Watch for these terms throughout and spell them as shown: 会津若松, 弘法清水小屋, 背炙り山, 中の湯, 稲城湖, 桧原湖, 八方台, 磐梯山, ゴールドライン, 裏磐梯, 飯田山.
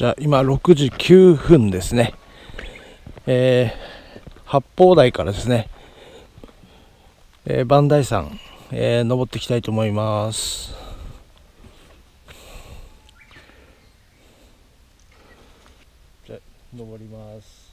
じゃあ今6時9分ですね。八方台からですね、磐梯山、登っていきたいと思います。じゃあ登ります。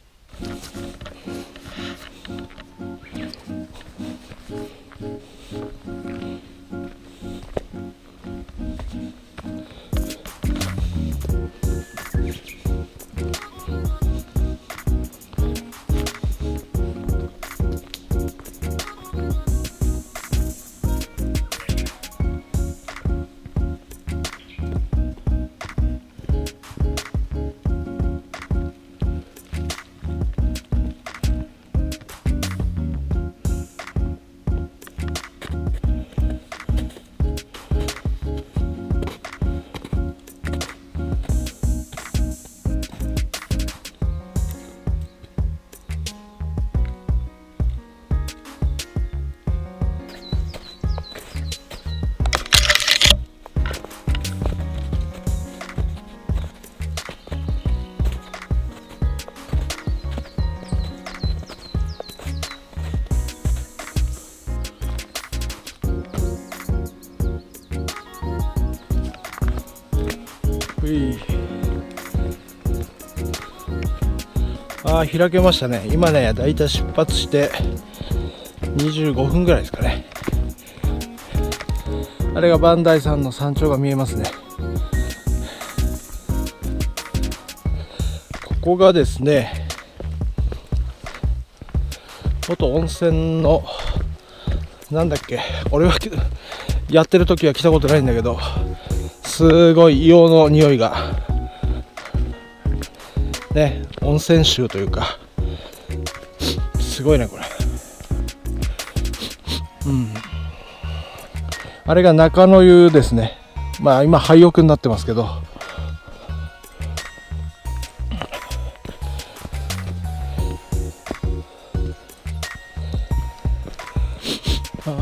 あ、開けましたね。今ね、だいたい出発して25分ぐらいですかね。あれが磐梯山の山頂が見えますね。ここがですね、元温泉のなんだっけ、俺はやってる時は来たことないんだけど、すごい硫黄の匂いがね、温泉臭というか、すごいねこれ。うん、あれが中の湯ですね。まあ今廃屋になってますけど、あ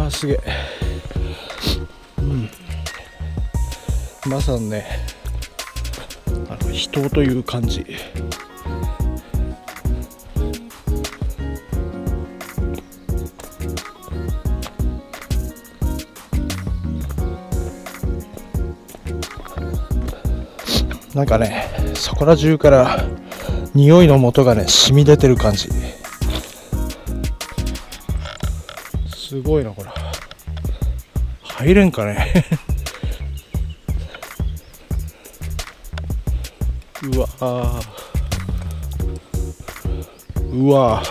あすげえ。まさにね、人という感じ。なんかね、そこら中から匂いの元がね、染み出てる感じ。すごいなこれ。入れんかね。うわあ、うわあ、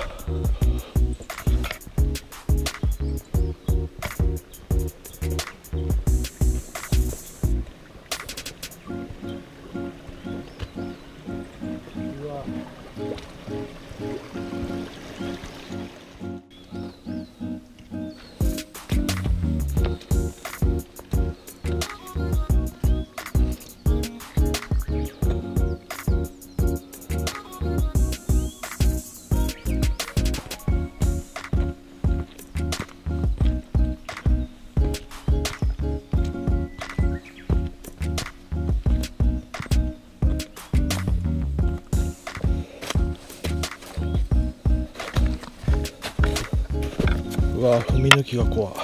踏み抜きが怖い。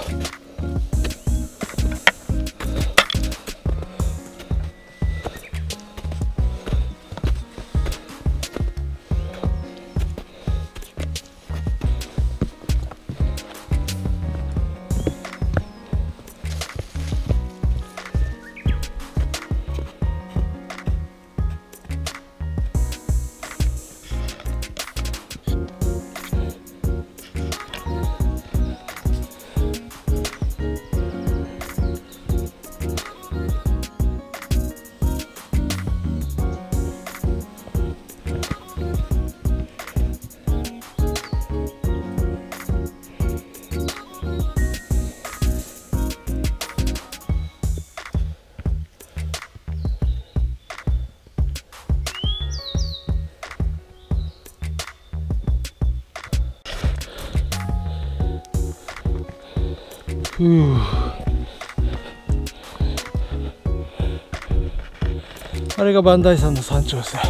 あれが磐梯山の山頂ですね。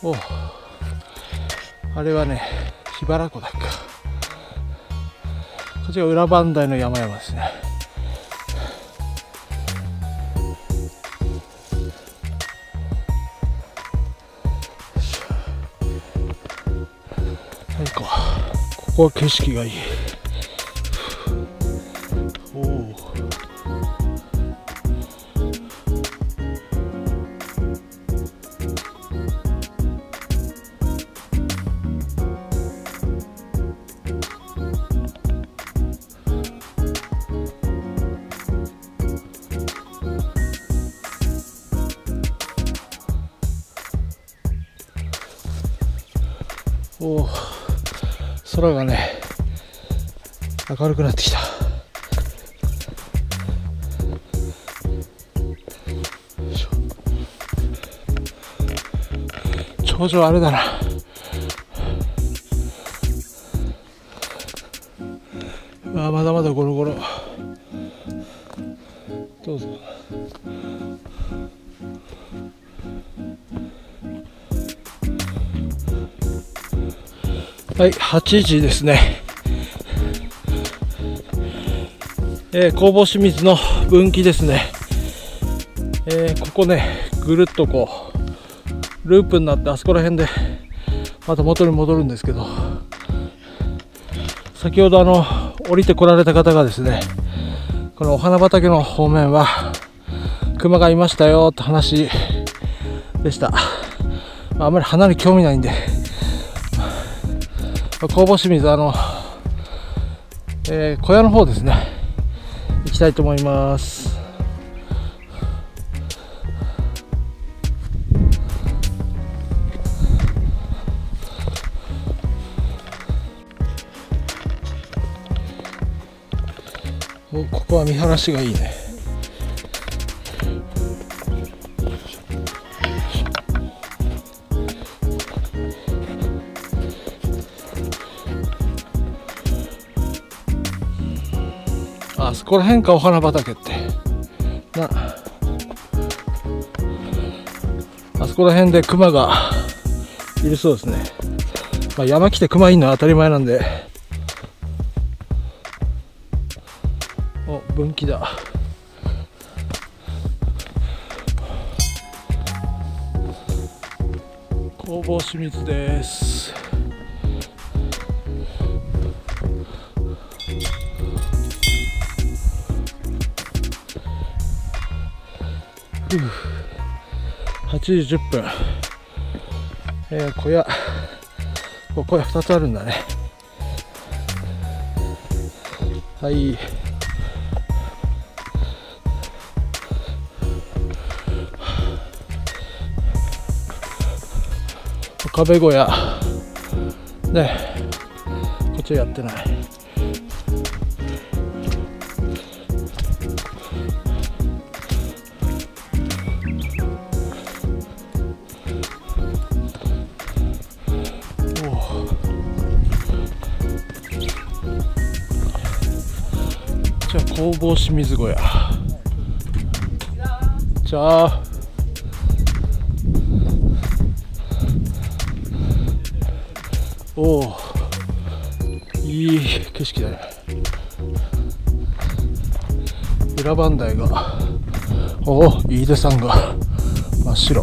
お、あれはね桧原湖だっけか、こっちが裏磐梯の山々ですね。何かここは景色がいい。おお、おお、空がね明るくなってきた。頂上あれだな、まあ、まだまだゴロゴロ。どうぞ。はい、8時ですね。弘法清水の分岐ですね。ここねぐるっとこうループになって、あそこら辺でまた元に戻るんですけど、先ほど降りてこられた方がですね、このお花畑の方面は熊がいましたよって話でした。あんまり花に興味ないんで、弘法清水小屋の方ですね、行きたいと思います。お、ここは見晴らしがいいね。あそこら辺か、お花畑ってな。あそこら辺で熊がいるそうですね。まあ、山来て熊いんのは当たり前なんで。お、分岐だ。弘法清水です。8時10分、小屋2つあるんだね。はい、壁小屋ね、こっちはやってない。弘法清水小屋。じゃあ、おお、いい景色だね。裏磐梯が、おお、飯田山が真っ白。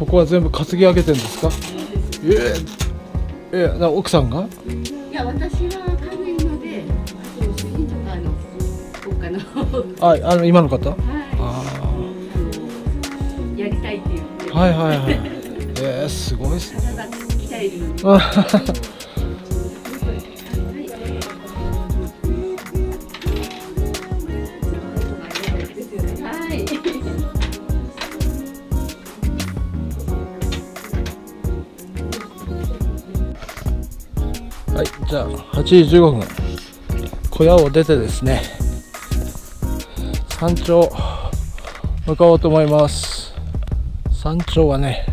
ここは全部担ぎ上げてるんですか？奥さんが？いや、私は軽いので、主人とか今回今の方、はい、やりたいっていう。はいはいはい。すごいですね。体鍛えるのに。はい、じゃあ8時15分小屋を出てですね、山頂向かおうと思います。山頂はね、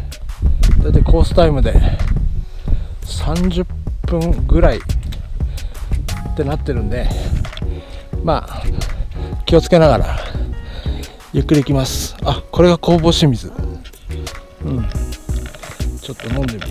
だいたいコースタイムで30分ぐらいってなってるんで、まあ気をつけながらゆっくり行きます。あ、これが工房清水、ちょっと飲んでみる。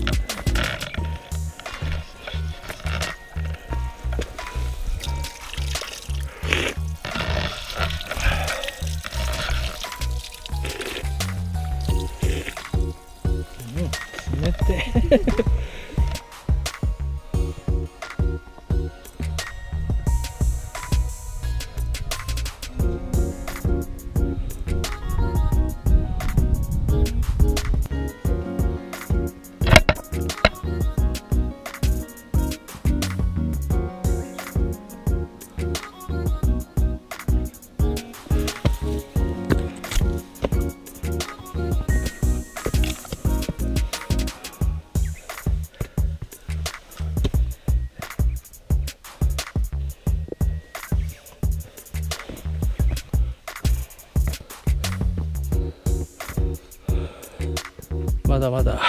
まだまだ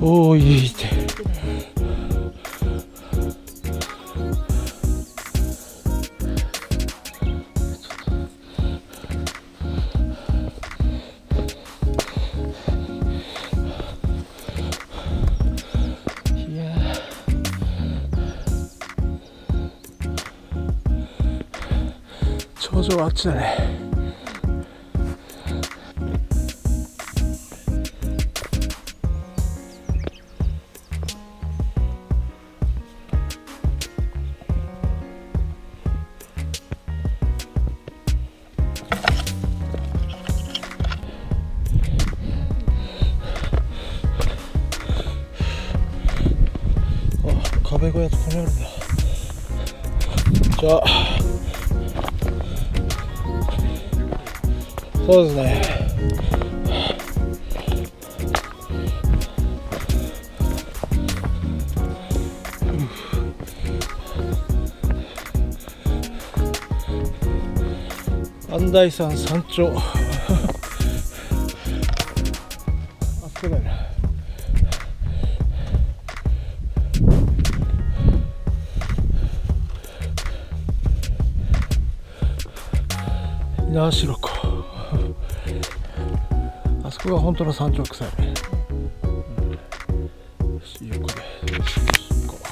おいいって。頂上はあっちだね。あ、壁小屋ここにあるんだ。じゃあそうですね。安大山山頂。あそこだね。稲城湖。あそこが本当の山頂臭いね。横でこう。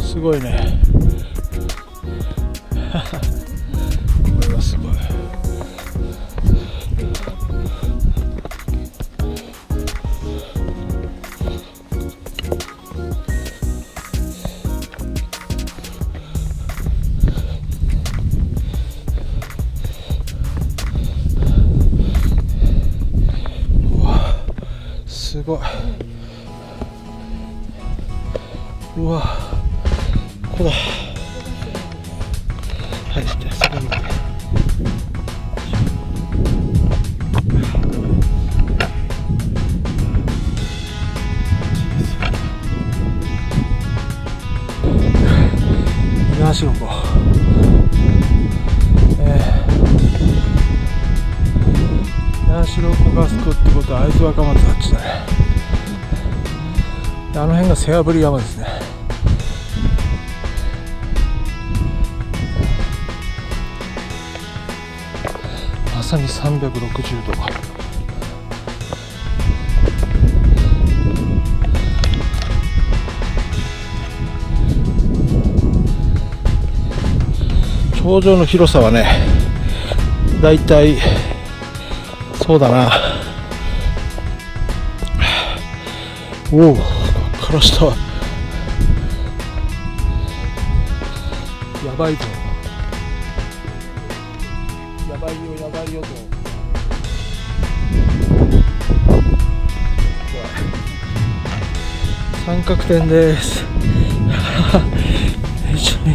すごいね。これはすごい。うわ、すごい。うわ。ここだ。はい、じゃあそこに行く。仕事、習志野小ガス湖ってことは会津若松あっちだね。であの辺が背炙り山ですね。まさに360度。頂上の広さはね、だいたいそうだな、おお、こっから下はやばいぞ、やばいよやばいよと、三角点です。一緒に。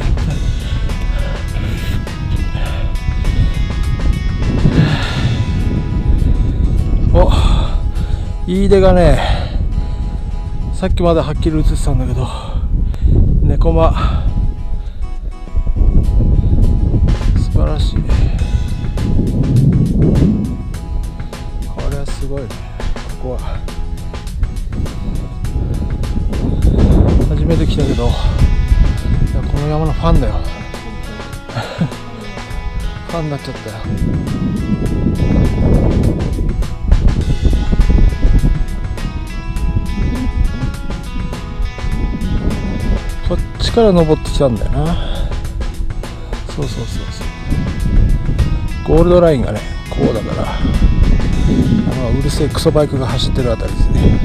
飯出がね、さっきまではっきり映ってたんだけど、猫間素晴らしい。これはすごいね。ここは初めて来たけど、この山のファンだよファンになっちゃったよ。こっちから登ってきたんだよな。そうそうそうそう、ゴールドラインがねこうだから、うるせえクソバイクが走ってるあたりですね。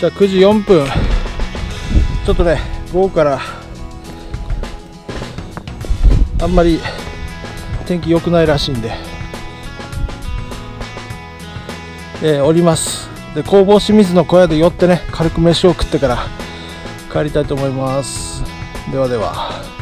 じゃあ9時4分、ちょっとね午後からあんまり天気良くないらしいんで、降ります。で工房清水の小屋で寄ってね、軽く飯を食ってから帰りたいと思います。ではでは。